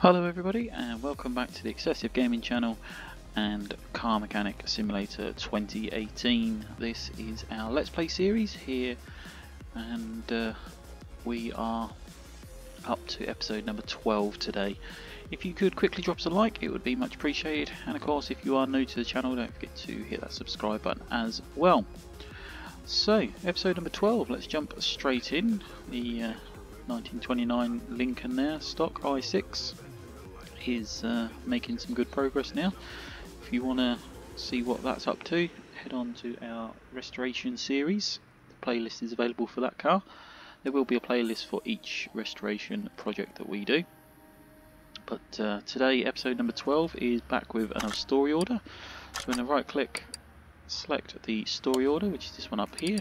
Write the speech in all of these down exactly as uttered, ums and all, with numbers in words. Hello everybody and welcome back to the Excessive Gaming Channel and Car Mechanic Simulator twenty eighteen. This is our Let's Play series here and uh, we are up to episode number twelve today. If you could quickly drop us a like, it would be much appreciated, and of course if you are new to the channel, don't forget to hit that subscribe button as well. So episode number twelve, let's jump straight in. The uh, nineteen twenty-nine Lincoln there, stock i six. Is uh, making some good progress now. If you want to see what that's up to, head on to our restoration series. The playlist is available for that car. There will be a playlist for each restoration project that we do. But uh, today, episode number twelve is back with another story order. So when I right click, select the story order, which is this one up here.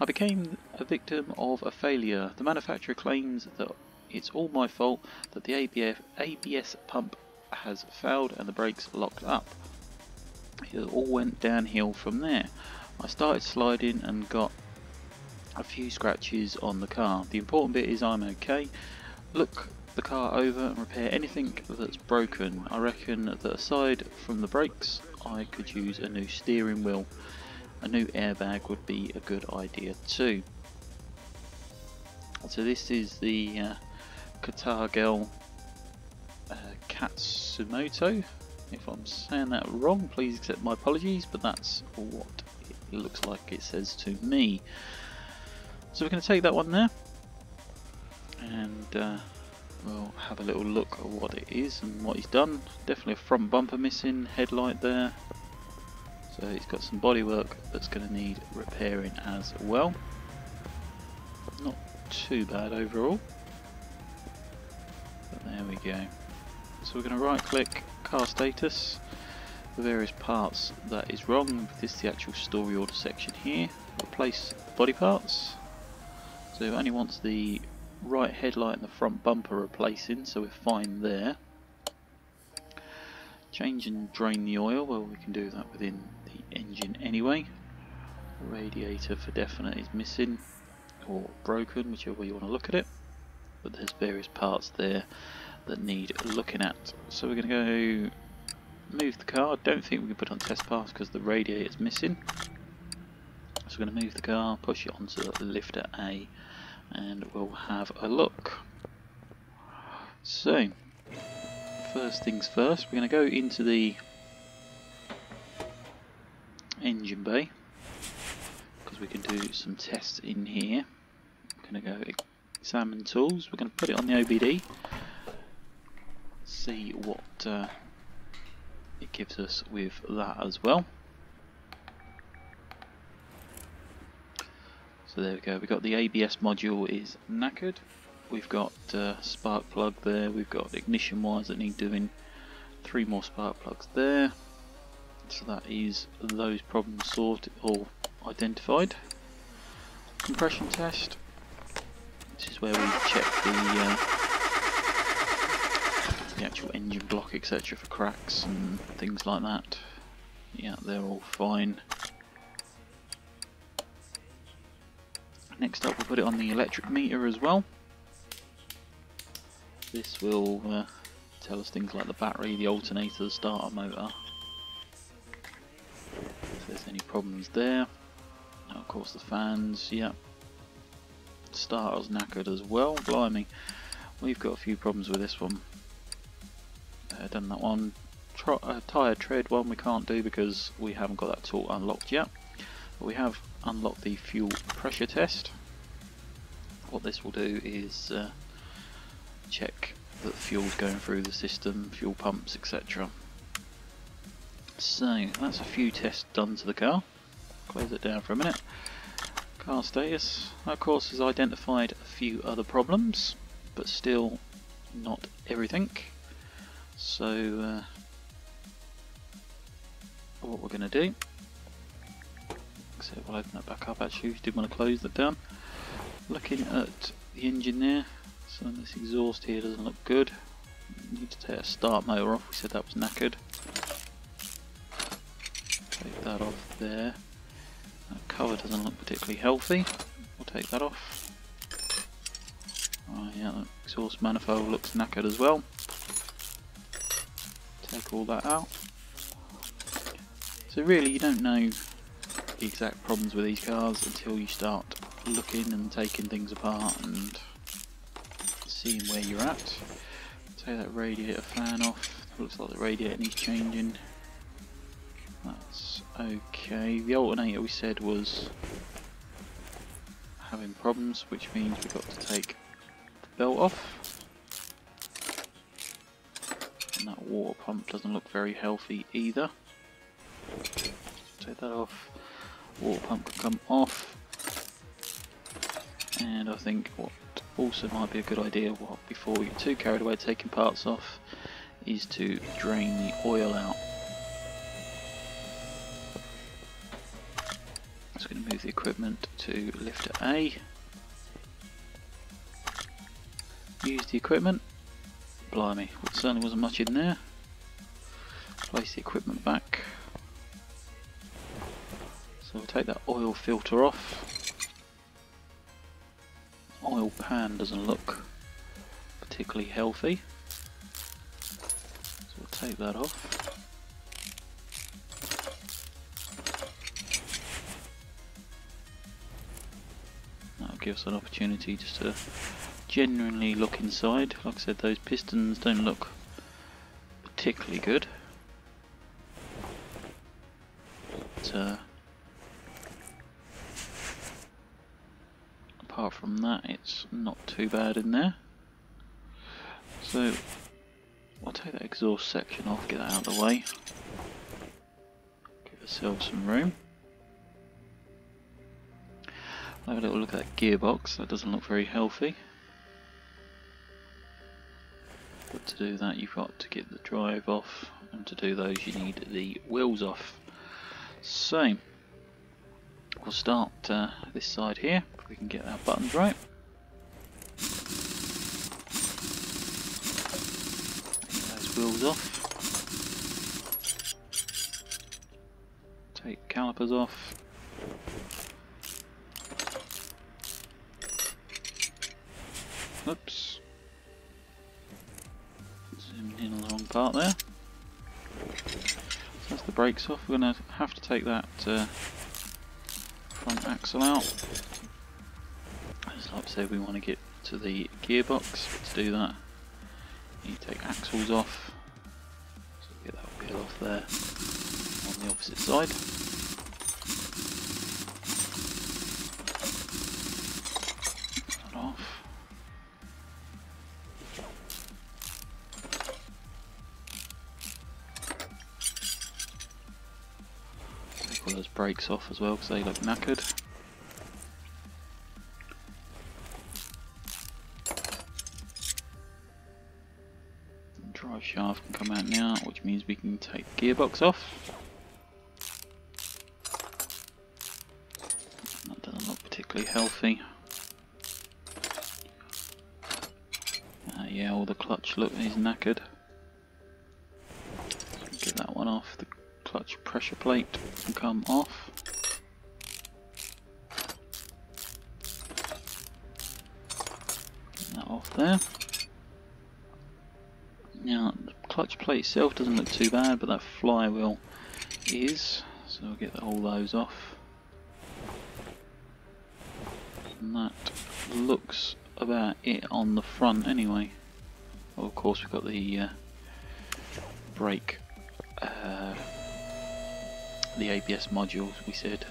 I became a victim of a failure. The manufacturer claims that it's all my fault that the A B S pump has failed and the brakes locked up. It all went downhill from there. I started sliding and got a few scratches on the car. The important bit is I'm okay. Look the car over and repair anything that's broken. I reckon that aside from the brakes, I could use a new steering wheel. A new airbag would be a good idea too. So this is the uh, Katagiri uh, Katsumoto. If I'm saying that wrong, please accept my apologies, but that's what it looks like it says to me. So we're going to take that one there and uh, we'll have a little look at what it is and what he's done. Definitely a front bumper missing, headlight there, so he's got some bodywork that's going to need repairing as well. Not too bad overall, but there we go. So we're going to right click, car status, the various parts that is wrong. This is the actual story order section here. Replace body parts, so it only wants the right headlight and the front bumper replacing, so we're fine there. Change and drain the oil, well we can do that within the engine anyway. Radiator for definite is missing or broken, whichever way you want to look at it, but there's various parts there that need looking at. So we're going to go move the car. Don't think we can put on test pass because the radiator is missing, so we're going to move the car, push it onto the lifter A, and we'll have a look. So first things first, we're going to go into the engine bay because we can do some tests in here. We're going to go examine tools, we're going to put it on the O B D, see what uh, it gives us with that as well. So there we go, we've got the A B S module is knackered. We've got uh, spark plug there, we've got ignition wires that need doing, three more spark plugs there. So that is those problems sorted or identified. Compression test, this is where we check the, uh, the actual engine block etc for cracks and things like that. Yeah, they're all fine. Next up we'll put it on the electric meter as well. This will uh, tell us things like the battery, the alternator, the starter motor, if there's any problems there. And of course the fans, yeah. Starter's knackered as well, blimey. We've got a few problems with this one. Uh, done that one. Try, uh, tyre tread one we can't do because we haven't got that tool unlocked yet. But we have unlocked the fuel pressure test. What this will do is Uh, check that fuel's going through the system, fuel pumps etc. So that's a few tests done to the car. Close it down for a minute. Car status, that of course has identified a few other problems but still not everything. So uh, what we're going to do, so we'll open that back up. Actually we did want to close that down. Looking at the engine there, so this exhaust here doesn't look good. We need to take a start motor off, we said that was knackered. Take that off there. That cover doesn't look particularly healthy, we'll take that off. Oh yeah, the exhaust manifold looks knackered as well. take all that out. So really you don't know the exact problems with these cars until you start looking and taking things apart and seeing where you're at. Take that radiator fan off, it looks like the radiator needs changing. That's okay. The alternator we said was having problems, which means we've got to take the belt off. And that water pump doesn't look very healthy either. Take that off. Water pump can come off. And I think what also might be a good idea, what before we get too carried away taking parts off, is to drain the oil out. Just going to move the equipment to lifter A. Use the equipment. Blimey, well, certainly wasn't much in there. Place the equipment back. So we'll take that oil filter off. Oil pan doesn't look particularly healthy. So we'll take that off. Give us an opportunity just to genuinely look inside. Like I said, those pistons don't look particularly good. But, uh, apart from that, it's not too bad in there. So I'll take that exhaust section off, get that out of the way. Give ourselves some room. Have a little look at that gearbox, that doesn't look very healthy. But to do that you've got to get the drive off, and to do those you need the wheels off. So, we'll start uh, this side here, if we can get our buttons right. Get those wheels off. Take the calipers off. Oops. Zoomed in on the wrong part there. So that's the brakes off. We're going to have to take that uh, front axle out. As like I said, we want to get to the gearbox. But to do that, you need to take axles off. So get that wheel off there on the opposite side. Brakes off as well because they look knackered. The drive shaft can come out now, which means we can take the gearbox off. That doesn't look particularly healthy. Uh, yeah, all the clutch look is knackered. Get that one off. The clutch pressure plate can come off. Get that off there. Now the clutch plate itself doesn't look too bad, but that flywheel is, so we'll get all those off. And that looks about it on the front anyway. Well, of course we've got the uh, brake. Uh, The A B S modules we said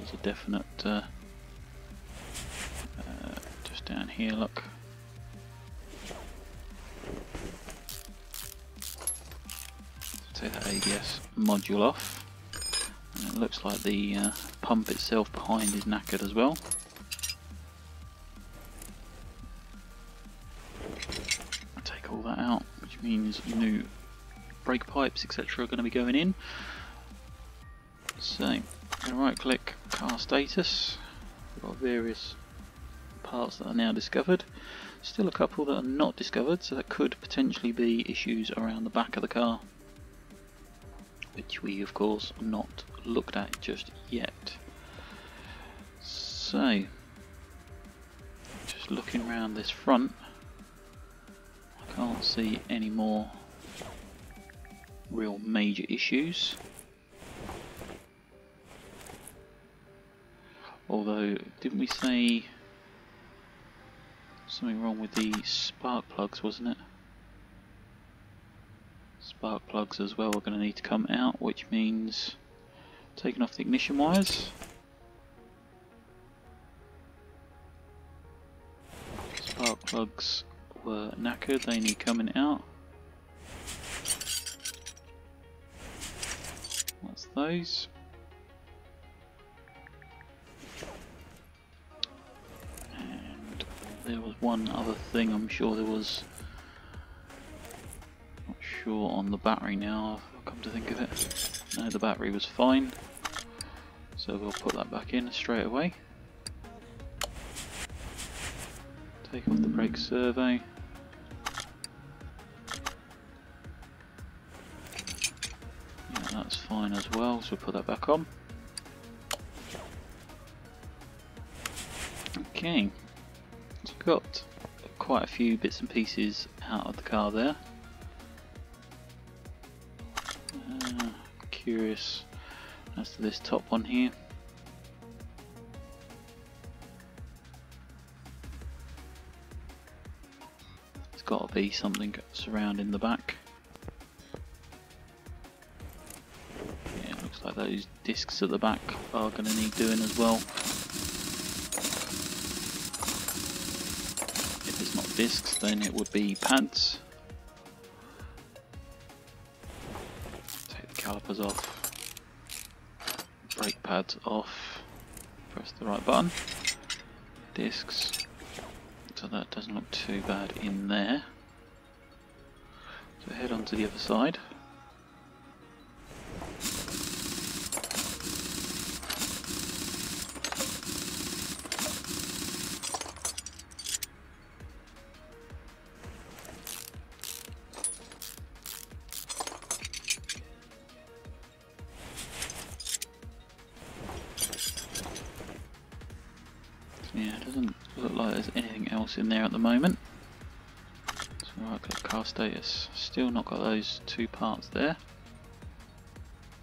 was a definite uh, uh, just down here. Look, take that A B S module off, and it looks like the uh, pump itself behind is knackered as well. Take all that out, which means new brake pipes et cetera are going to be going in. So, I'm going to right click car status. We've got various parts that are now discovered. Still a couple that are not discovered, so that could potentially be issues around the back of the car, which we of course not looked at just yet. So, just looking around this front, I can't see any more real major issues. Although, didn't we say something wrong with the spark plugs, wasn't it? Spark plugs as well are going to need to come out, which means taking off the ignition wires. Spark plugs were knackered, they need coming out. That's those. And there was one other thing, I'm sure there was. Not sure on the battery now, I've come to think of it. No, the battery was fine. So we'll put that back in straight away. Take off the brake servo. Yeah, that's fine as well, so we'll put that back on. Okay, so we've got quite a few bits and pieces out of the car there. Uh, curious as to this top one here. Got to be something surrounding the back. Yeah, it looks like those discs at the back are going to need doing as well. If it's not discs, then it would be pads. Take the calipers off, brake pads off, press the right button, discs. So that doesn't look too bad in there. So head on to the other side. Yeah, it doesn't look like there's anything else in there at the moment. So right, got car status. Still not got those two parts there.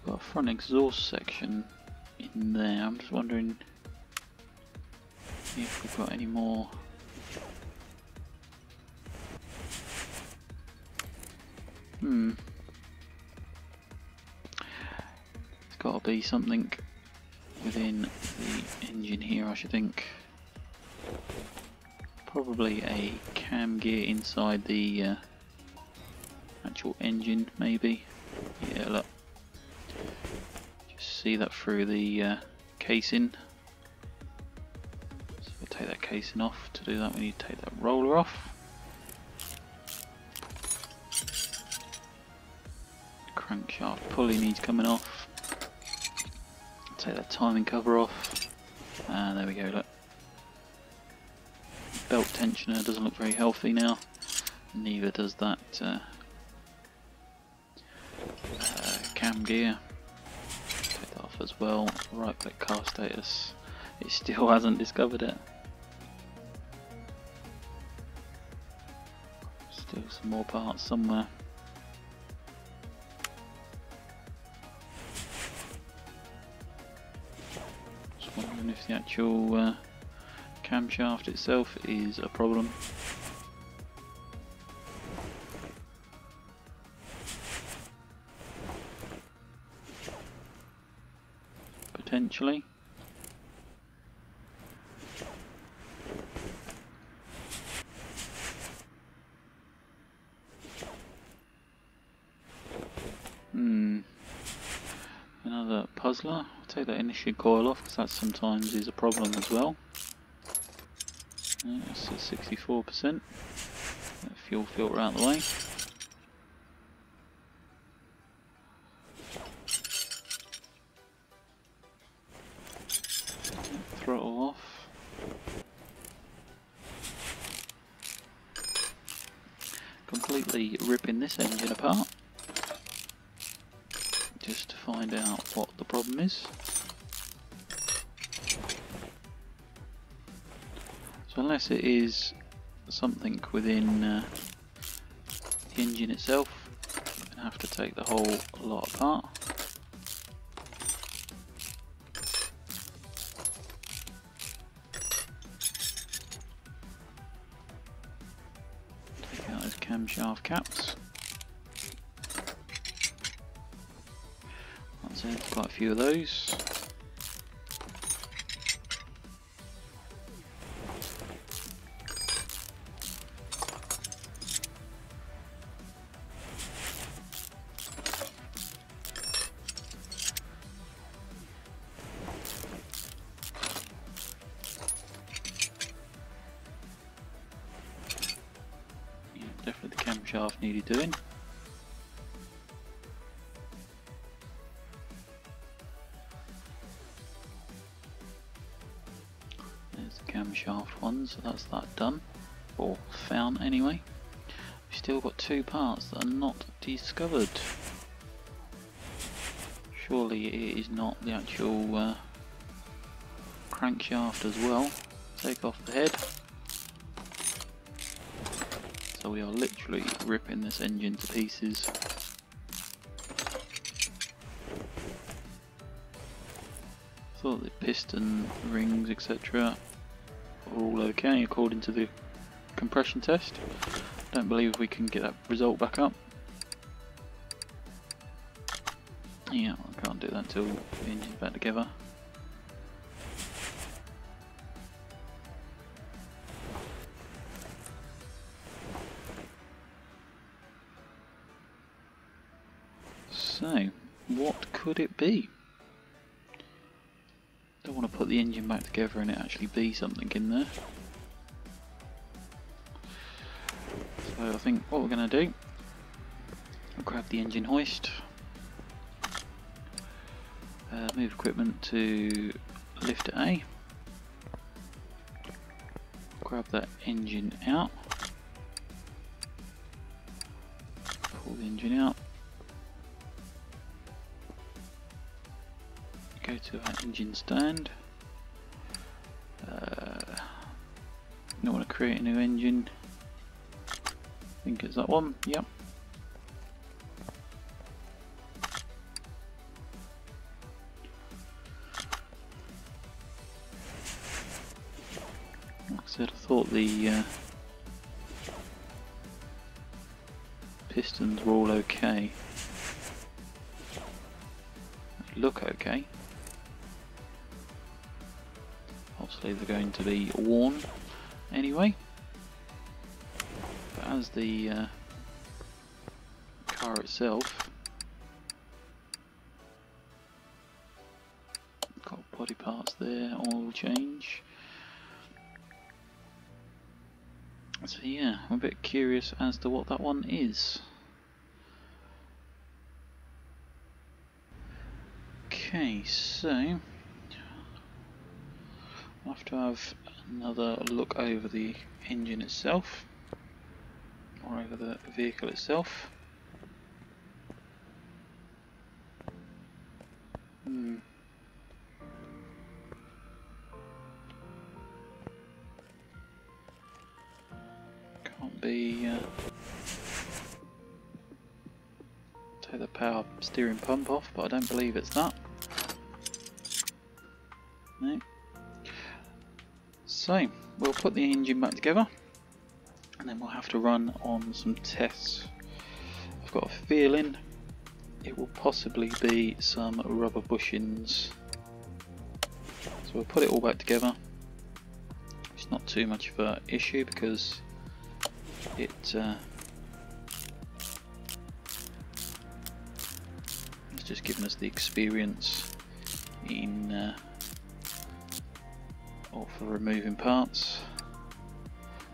Got a front exhaust section in there. I'm just wondering if we've got any more. Hmm. There's got to be something within the engine here, I should think. Probably a cam gear inside the uh, actual engine, maybe. Yeah, look. Just see that through the uh, casing. So we'll take that casing off. To do that, we need to take that roller off. Crankshaft pulley needs coming off. Take that timing cover off. And there we go, look. Belt tensioner doesn't look very healthy now, neither does that uh, uh, cam gear. Take that off as well. Right click car status, it still hasn't discovered it. Still some more parts somewhere. Just wondering if the actual uh, camshaft itself is a problem. Potentially. Hmm. Another puzzler. I'll take that ignition coil off because that sometimes is a problem as well. That's at sixty-four percent. That fuel filter out of the way. Throttle off. Completely ripping this engine apart. Just to find out what the problem is. So unless it is something within uh, the engine itself, it have to take the whole lot apart. Take out those camshaft caps. That's it, quite a few of those. Shaft needed doing. There's the camshaft one, so that's that done, or found anyway. We've still got two parts that are not discovered. Surely it is not the actual uh, crankshaft as well. Take off the head. So we are literally ripping this engine to pieces. So the piston rings etc are all okay according to the compression test. Don't believe we can get that result back up. Yeah, I can't do that till the engine's back together. So, what could it be? Don't want to put the engine back together and it actually be something in there. So I think what we're going to do, I'll grab the engine hoist, uh, move equipment to lifter A, grab that engine out, pull the engine out, go to our engine stand. Uh, don't want to create a new engine. I think it's that one. Yep. Like I said, I thought the uh, pistons were all okay. They look okay. Obviously they're going to be worn anyway, but as the uh, car itself, got body parts there, oil change, so yeah, I'm a bit curious as to what that one is. Okay, so I'll have to have another look over the engine itself, or over the vehicle itself. Hmm. Can't be. Uh, take the power steering pump off, but I don't believe it's that. No. So, we'll put the engine back together and then we'll have to run on some tests. I've got a feeling it will possibly be some rubber bushings. So we'll put it all back together. It's not too much of an issue because it uh, it's just given us the experience in uh, or for removing parts.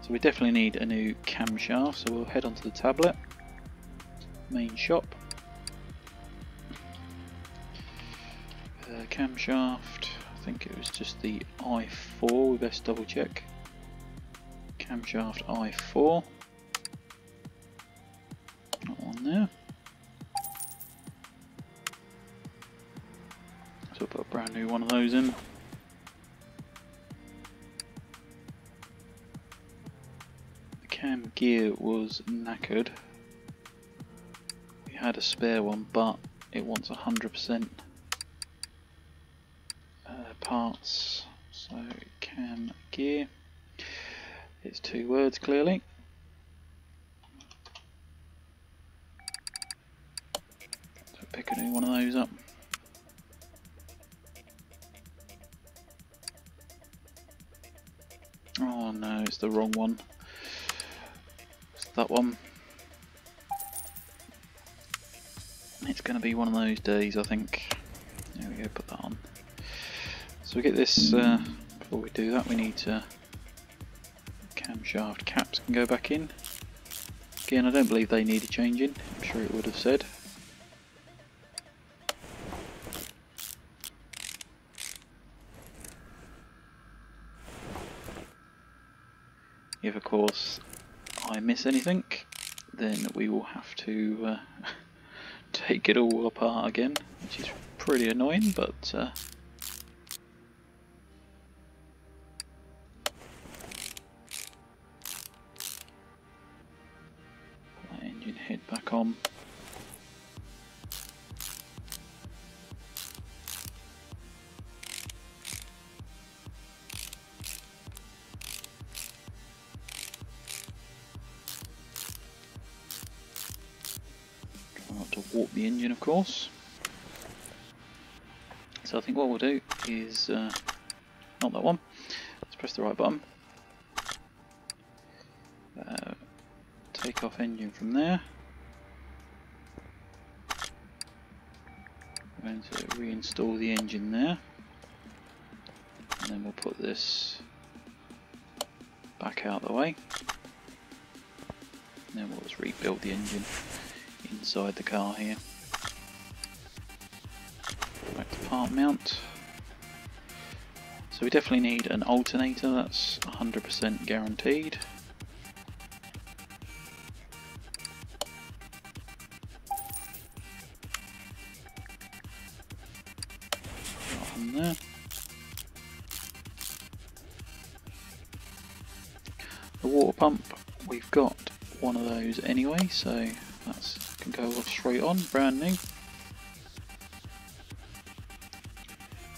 So we definitely need a new camshaft, so we'll head onto the tablet, main shop, uh, camshaft, I think it was just the I four, we best double check, camshaft I four, that one there, so we'll put a brand new one of those in. Gear was knackered. We had a spare one, but it wants one hundred percent uh, parts, so can gear. It's two words clearly. So pick a new one of those up. Oh no, it's the wrong one. It's that one. It's going to be one of those days, I think. There we go, put that on. So we get this, uh, before we do that we need to... Camshaft caps can go back in. Again, I don't believe they need a change in, I'm sure it would have said. If of course I miss anything, then we will have to... Uh, take it all apart again, which is pretty annoying, but uh, put that engine head back on. Warp the engine, of course. So I think what we'll do is uh, not that one. Let's press the right button. Uh, take off engine from there. We're going to reinstall the engine there, and then we'll put this back out of the way. And then we'll just rebuild the engine inside the car here. Back to part mount. So we definitely need an alternator, that's one hundred percent guaranteed. Put on there. The water pump, we've got one of those anyway, so that's can go off straight on, brand new.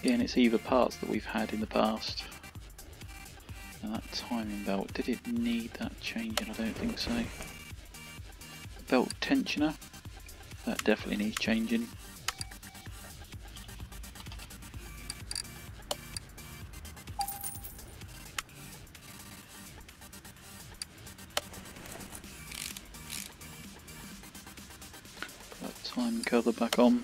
Yeah, and it's either parts that we've had in the past. Now that timing belt, did it need that changing? I don't think so. The belt tensioner, that definitely needs changing. Time cover back on.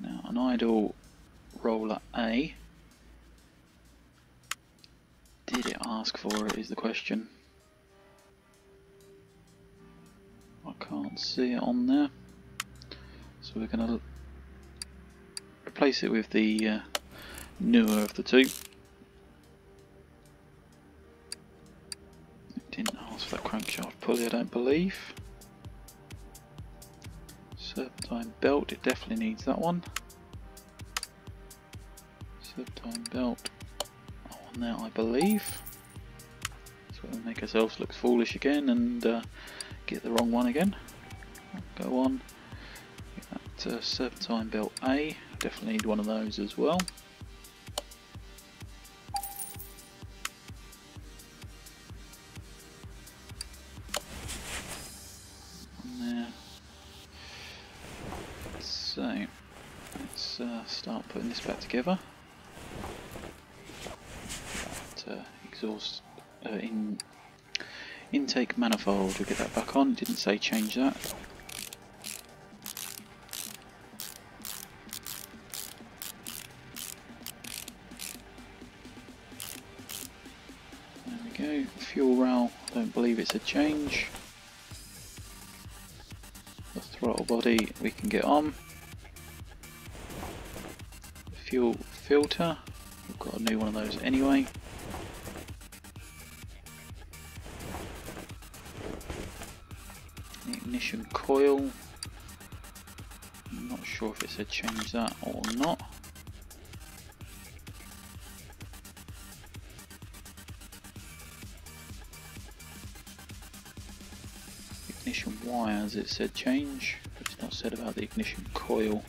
Now an idle roller A. Did it ask for it is the question. I can't see it on there. So we're going to replace it with the uh, newer of the two. Crankshaft pulley, I don't believe. Serpentine belt, it definitely needs that one. Serpentine belt on there, I believe. That's going to make ourselves look foolish again and uh, get the wrong one again. Go on. Get that uh, serpentine belt A. Definitely need one of those as well. So, let's uh, start putting this back together. That, uh, exhaust uh, in intake manifold, we'll get that back on, didn't say change that. There we go, fuel rail, I don't believe it's a change. The throttle body we can get on. Fuel filter, we've got a new one of those anyway. The ignition coil, I'm not sure if it said change that or not. wires it said change, but it's not said about the ignition coil.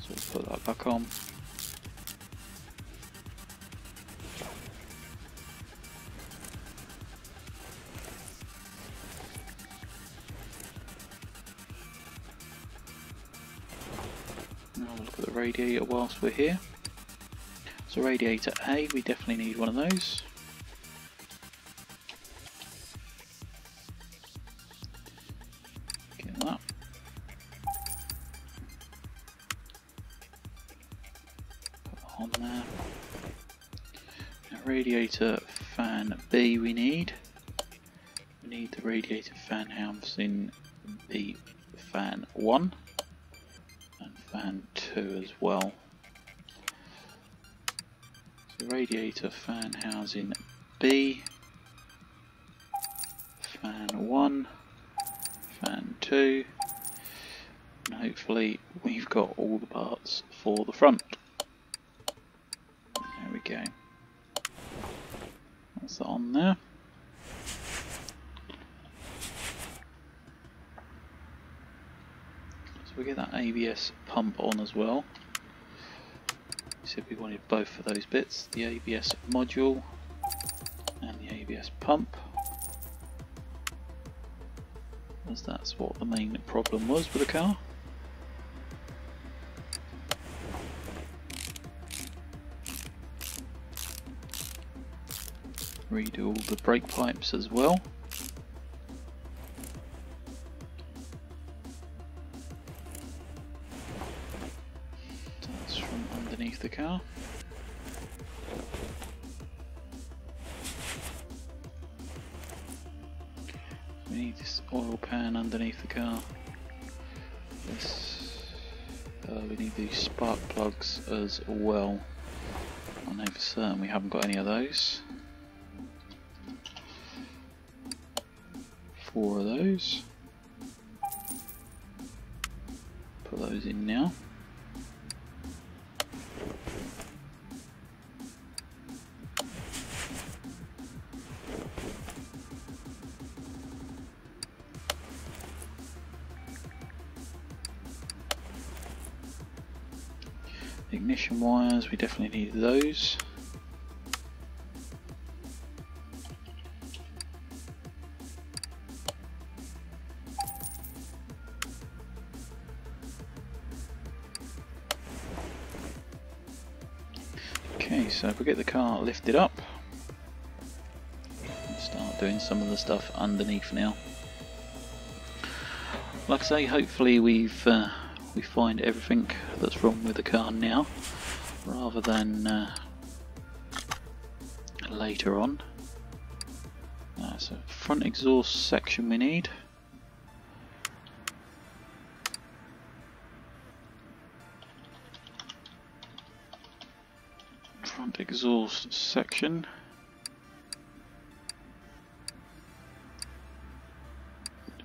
So let's put that back on. Now we'll look at the radiator whilst we're here. So radiator A, we definitely need one of those. Radiator fan B we need. We need the radiator fan housing B, fan one and fan two as well. So radiator fan housing B, fan one, fan two, and hopefully we've got all the parts for the front. There we go. That on there. So we get that A B S pump on as well. We said we wanted both of those bits, the A B S module and the A B S pump, as that's what the main problem was with the car. Redo all the brake pipes as well. So that's from underneath the car. We need this oil pan underneath the car. This, uh, we need these spark plugs as well. I know for certain we haven't got any of those. Four of those. Put those in now. Ignition wires, we definitely need those. So if we get the car lifted up, we'll start doing some of the stuff underneath now. Like I say, hopefully we've uh, we find everything that's wrong with the car now, rather than uh, later on. Uh, so front exhaust section we need. Exhaust section.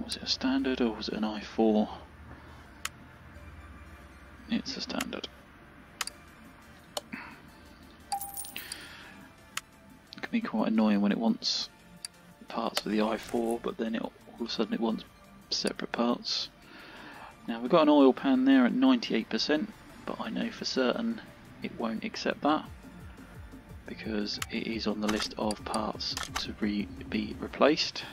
Was it a standard or was it an I four? It's a standard. It can be quite annoying when it wants parts of the I four, but then it, all of a sudden it wants separate parts. Now we've got an oil pan there at ninety-eight percent, but I know for certain it won't accept that, because it is on the list of parts to re be replaced.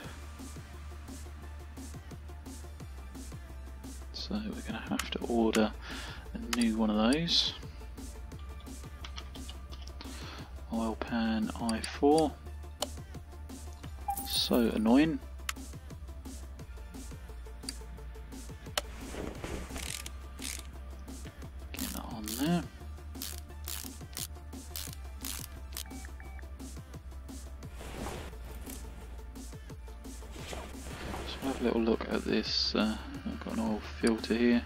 So we're going to have to order a new one of those. Oil pan I four. So annoying. Get that on there. Have a little look at this. uh, I've got an oil filter here,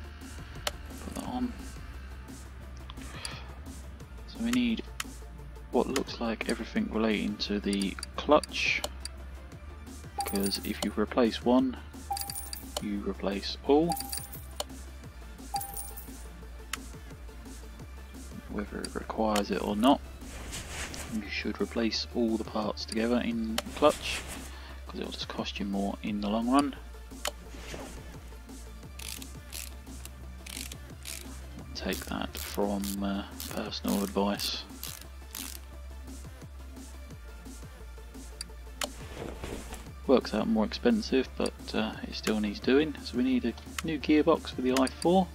put that on. So we need what looks like everything relating to the clutch, because if you replace one you replace all. Whether it requires it or not, you should replace all the parts together in the clutch. because it'll just cost you more in the long run. Take that from uh, personal advice. Works out more expensive, but uh, it still needs doing. So we need a new gearbox for the i four.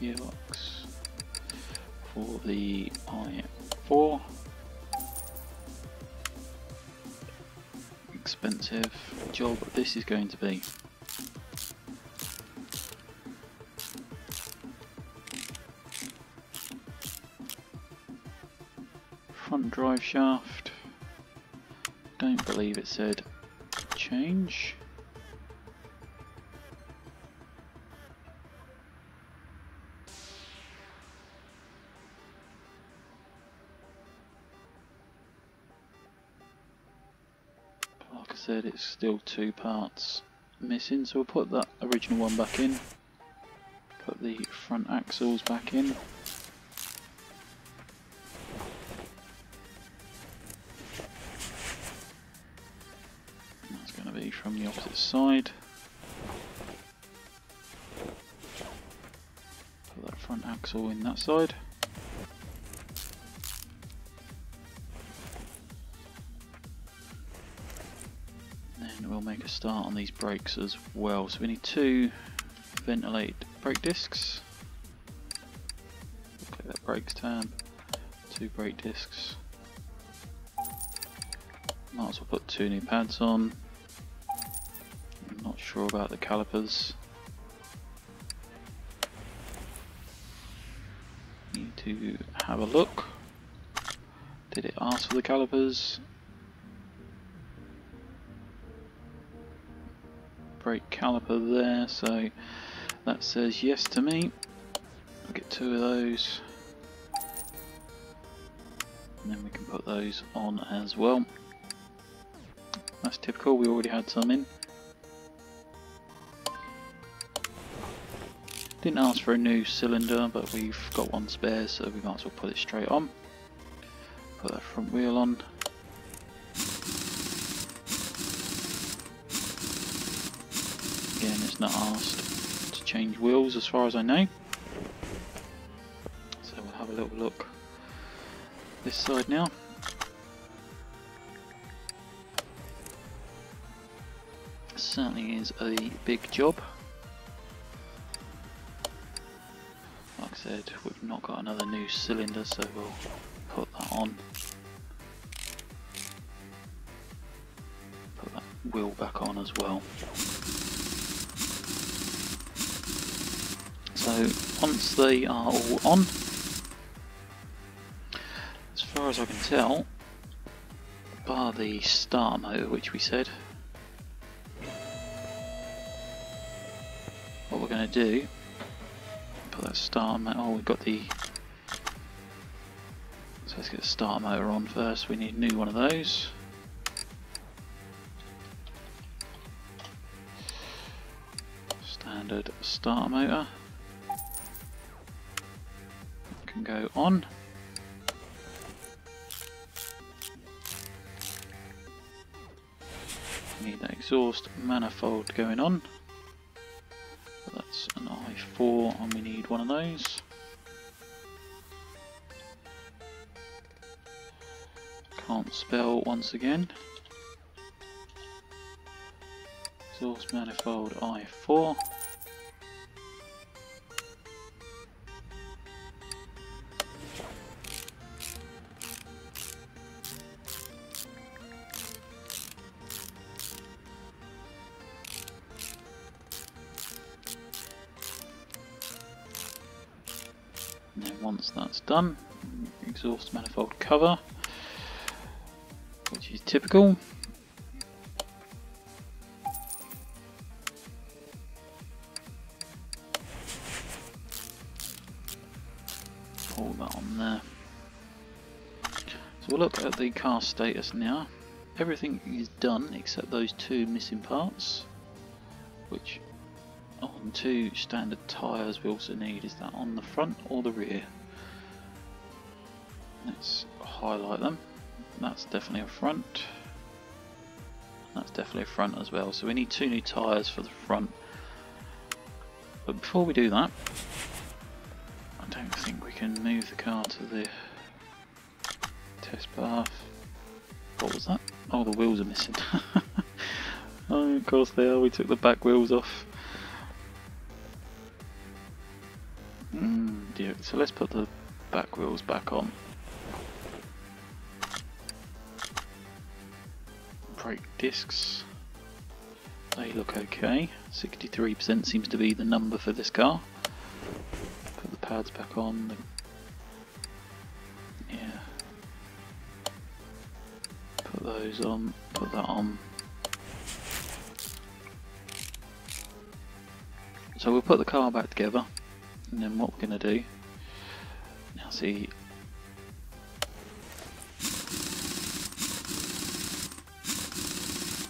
Gearbox for the i four. Expensive job this is going to be. Front drive shaft. Don't believe it said change. But like I said, it's still two parts missing, so we'll put that original one back in. Put the front axles back in. From the opposite side. Put that front axle in that side. Then we'll make a start on these brakes as well. So we need two ventilated brake discs. Click that brakes tab. Two brake discs. Might as well put two new pads on. Not sure about the calipers. Need to have a look. Did it ask for the calipers? Brake caliper there, so that says yes to me. I'll get two of those. And then we can put those on as well. That's typical, we already had some in. Didn't ask for a new cylinder, but we've got one spare, so we might as well put it straight on. Put that front wheel on. Again, it's not asked to change wheels as far as I know. So we'll have a little look this side now. Certainly is a big job. Said we've not got another new cylinder, so we'll put that on. Put that wheel back on as well. So once they are all on, as far as I can tell, bar the starter motor which we said, what we're going to do. That starter motor. Oh, we've got the. So let's get the starter motor on first. We need a new one of those. Standard starter motor. That can go on. We need that exhaust manifold going on. That's an i four, and we need one of those. Can't spell once again. Exhaust manifold i four. Once that's done, exhaust manifold cover, which is typical. Pull that on there. So we'll look at the car status now. Everything is done except those two missing parts, which on two standard tyres we also need. Is that on the front or the rear? Let's highlight them. That's definitely a front. That's definitely a front as well. So we need two new tyres for the front. But before we do that, I don't think we can move the car to the test path. What was that? Oh, the wheels are missing. Oh, of course they are. We took the back wheels off. Mm, dear. So let's put the back wheels back on. Brake discs. They look okay. sixty-three percent seems to be the number for this car. Put the pads back on. Yeah. Put those on. Put that on. So we'll put the car back together, and then what we're going to do, now see,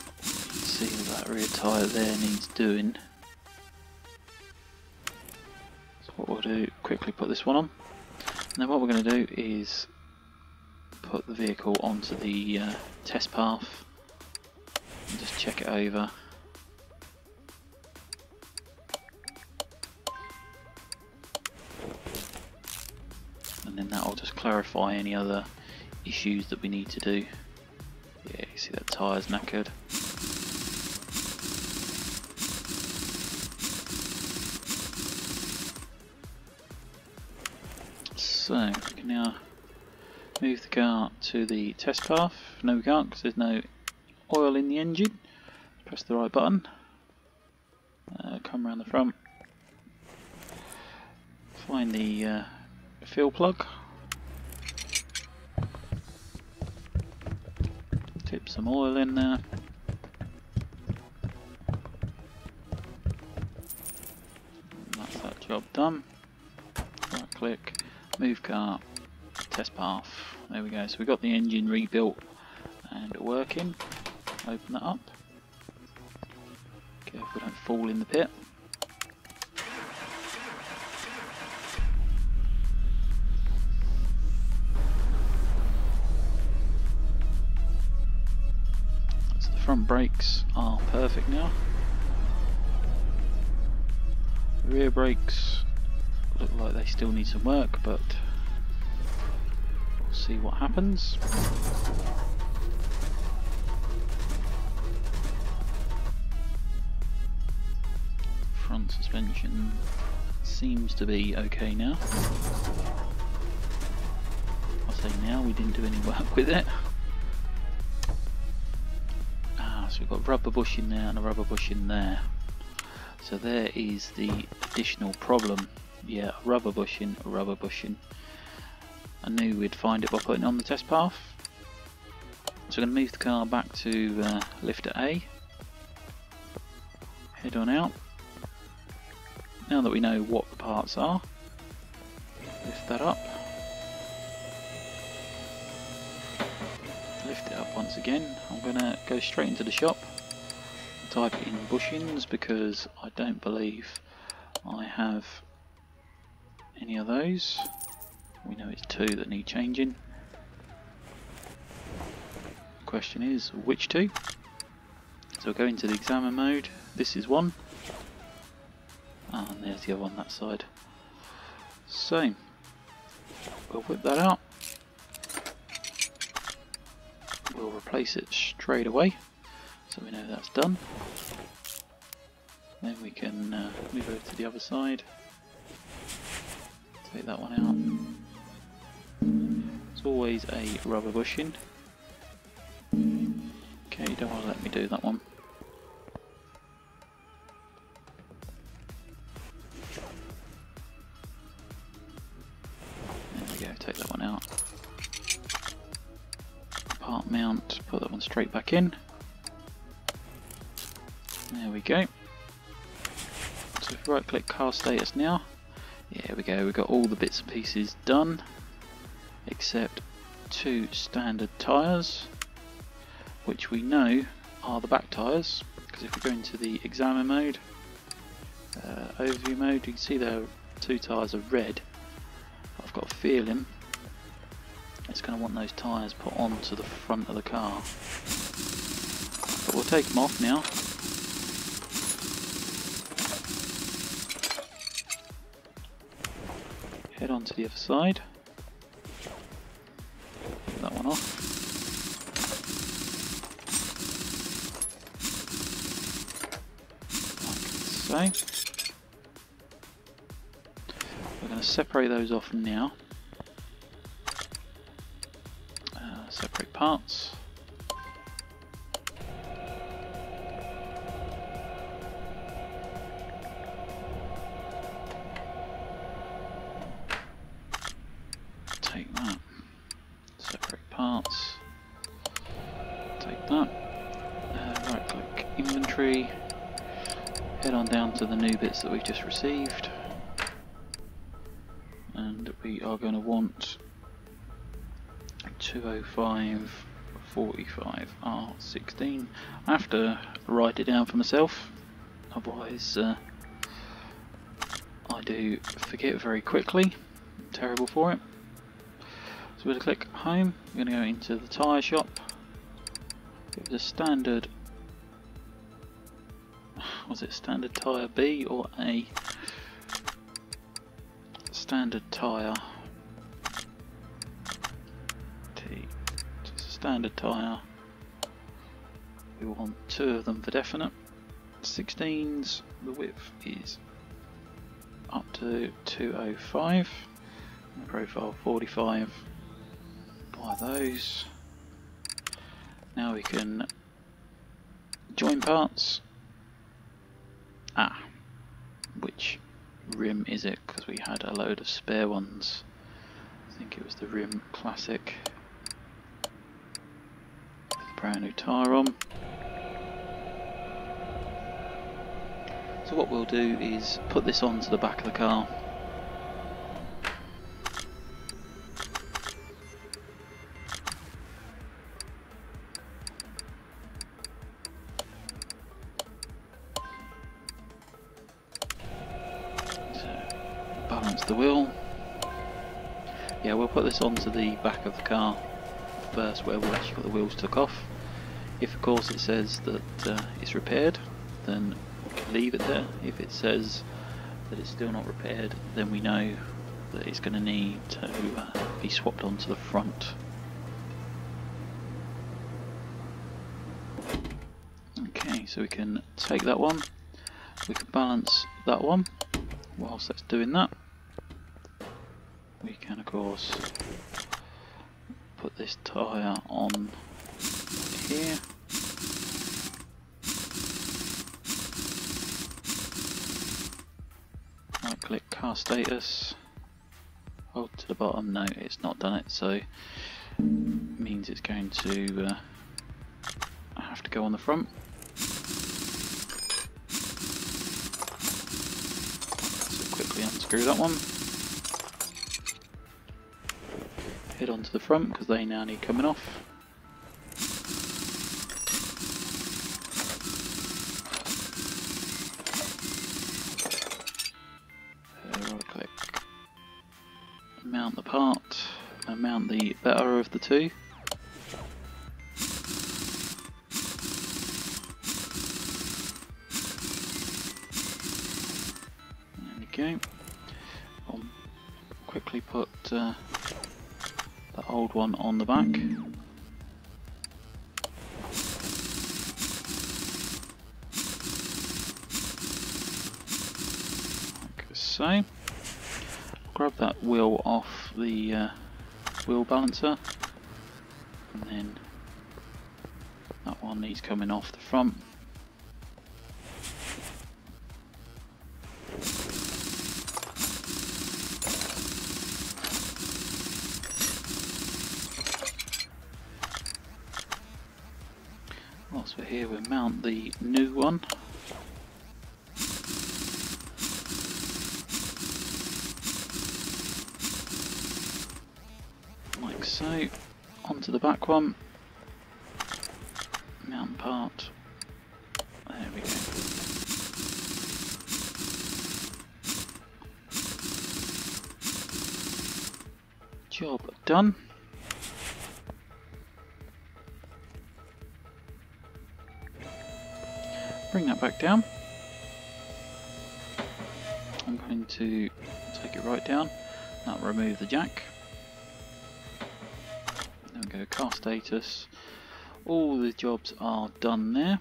see that rear tyre there needs doing, so what we'll do, quickly put this one on, and then what we're going to do is put the vehicle onto the uh, test path, and just check it over. And that will just clarify any other issues that we need to do. Yeah, you see that tyre's knackered. So we can now move the car to the test path. No, we can't because there's no oil in the engine. Press the right button. Uh, come around the front. Find the uh, fuel plug, tip some oil in there, and that's that job done. Right click, move car, test path, there we go. So we got the engine rebuilt and working. Open that up, careful we don't fall in the pit. Front brakes are perfect now. Rear brakes look like they still need some work, but we'll see what happens. Front suspension seems to be okay now. I say now, we didn't do any work with it. So we've got a rubber bush in there and a rubber bush in there. So there is the additional problem. Yeah, rubber bushing, rubber bushing. I knew we'd find it by putting it on the test path. So we're going to move the car back to uh, lifter A. Head on out. Now that we know what the parts are, lift that up. Lift it up once again. I'm going to go straight into the shop, type in bushings because I don't believe I have any of those. We know it's two that need changing. The question is which two? So we'll go into the examine mode. This is one, and there's the other on that side. So we'll whip that out. We'll replace it straight away, so we know that's done. Then we can uh, move over to the other side, take that one out. It's always a rubber bushing. Okay, you don't want to let me do that one. There we go, take that one out. Part mount, put that one straight back in. There we go. So if we right click car status now, here we go, we've got all the bits and pieces done except two standard tyres, which we know are the back tyres, because if we go into the examine mode, uh, overview mode, you can see there two tyres are red. I've got a feeling it's going to want those tyres put onto the front of the car. but we'll take them off now. Head on to the other side. Get that one off. Like so. We're going to separate those off now. Uh, separate parts. That we've just received, and we are going to want two oh five forty-five R sixteen. I have to write it down for myself, otherwise uh, I do forget very quickly. I'm terrible for it. So we're going to click home, we're going to go into the tyre shop, get the standard. Was it standard tyre B or A? Standard tyre T. Just a standard tyre. We want two of them for definite. sixteens. The width is up to two oh five. Profile forty-five. Buy those. Now we can join parts. Ah, which rim is it? Because we had a load of spare ones. I think it was the Rim Classic. With a brand new tyre on. So what we'll do is put this onto the back of the car. Put this onto the back of the car first, where we've actually got the wheels took off. If of course it says that uh, it's repaired, then we can leave it there. If it says that it's still not repaired, then we know that it's going to need to uh, be swapped onto the front. Okay, so we can take that one, we can balance that one. Whilst that's doing that, we can of course put this tyre on here. Right click, car status, hold to the bottom. No, it's not done it, so it means it's going to uh, have to go on the front. So quickly unscrew that one. Head onto the front because they now need coming off. Uh, right click, mount the part, and mount the better of the two. There we go. I'll quickly put uh, the old one on the back. Like so. Grab that wheel off the uh, wheel balancer, and then that one needs coming off the front. Here we mount the new one. Like so. Onto the back one. Mount part. There we go. Job done. bring that back down. I'm going to take it right down. That'll remove the jack. Then we go car status. All the jobs are done there.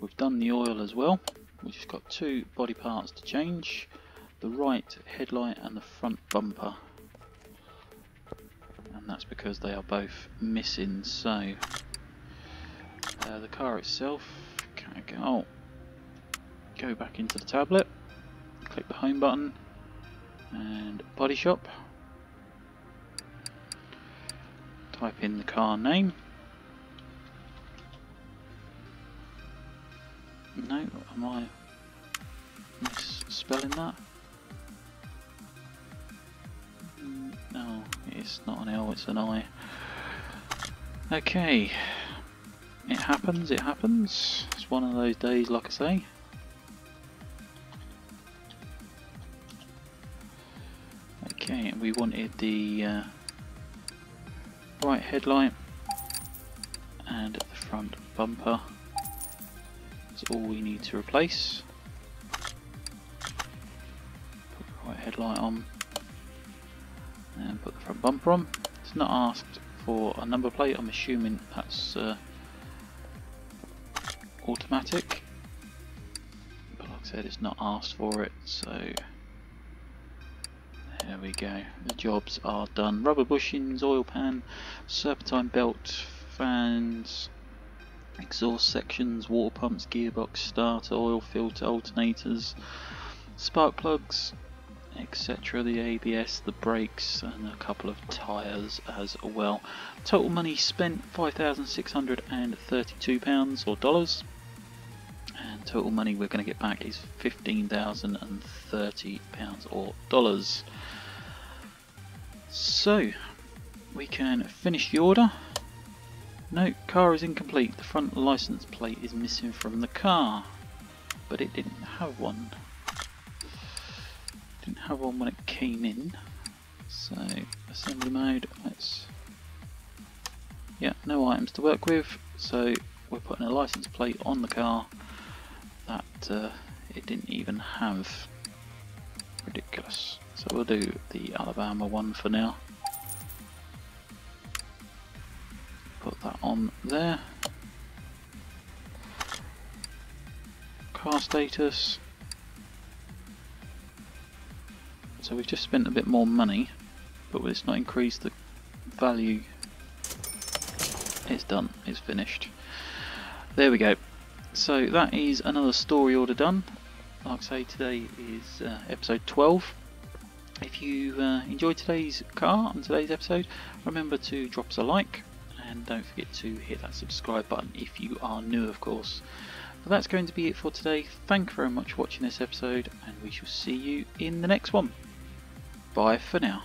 We've done the oil as well. We've just got two body parts to change. The right headlight and the front bumper. And that's because they are both missing. So uh, the car itself, can I go? Oh, go back into the tablet, click the home button and body shop. Type in the car name. No, am I misspelling that? No, it's not an L, it's an I. Okay, it happens, it happens. It's one of those days, like I say. Okay, and we wanted the uh, right headlight and the front bumper. That's all we need to replace. Put the right headlight on and put the front bumper on. It's not asked for a number plate, I'm assuming that's uh, automatic, but like I said, it's not asked for it, so there we go, the jobs are done. Rubber bushings, oil pan, serpentine belt, fans, exhaust sections, water pumps, gearbox, starter, oil filter, alternators, spark plugs, et cetera. The A B S, the brakes, and a couple of tyres as well. Total money spent five thousand six hundred thirty-two pounds or dollars, and total money we're going to get back is fifteen thousand thirty pounds or dollars. So we can finish the order. No, car is incomplete. The front license plate is missing from the car, but it didn't have one. Didn't have one when it came in. So assembly mode. Let's. Yeah, no items to work with. So we're putting a license plate on the car that uh, it didn't even have. Ridiculous. So we'll do the Alabama one for now. Put that on there. Car status. So we've just spent a bit more money, but it's not increased the value. It's done, it's finished. There we go. So that is another story order done. Like I say, today is uh, episode twelve. If you uh, enjoyed today's car and today's episode, remember to drop us a like. And don't forget to hit that subscribe button if you are new, of course. But that's going to be it for today. Thank you very much for watching this episode, and we shall see you in the next one. Bye for now.